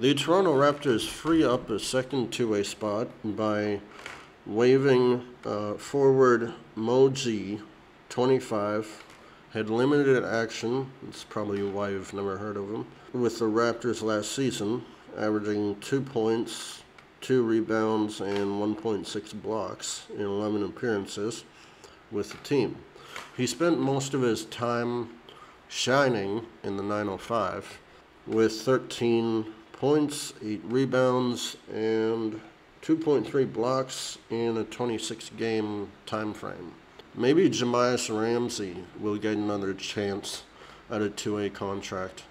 The Toronto Raptors free up a second two-way spot by waiving forward Mo Gueye, 25, had limited action, that's probably why you've never heard of him, with the Raptors last season, averaging 2 points, 2 rebounds, and 1.6 blocks in 11 appearances with the team. He spent most of his time shining in the 905 with 13 points, 8 rebounds, and 2.3 blocks in a 26-game time frame. Maybe Jamias Ramsey will get another chance at a 2A contract.